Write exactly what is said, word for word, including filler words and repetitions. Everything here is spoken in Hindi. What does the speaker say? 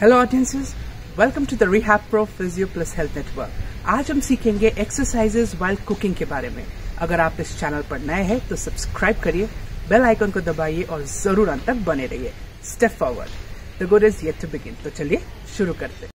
Hello audiences, welcome to the rehab pro physio plus health network. आज हम सीखेंगे एक्सरसाइजेज वाइल कुकिंग के बारे में। अगर आप इस चैनल पर नए हैं तो सब्सक्राइब करिए, बेल आइकन को दबाइए और जरूर अंत तक बने रहिए। Step forward, the good is yet to begin. तो चलिए शुरू करते हैं।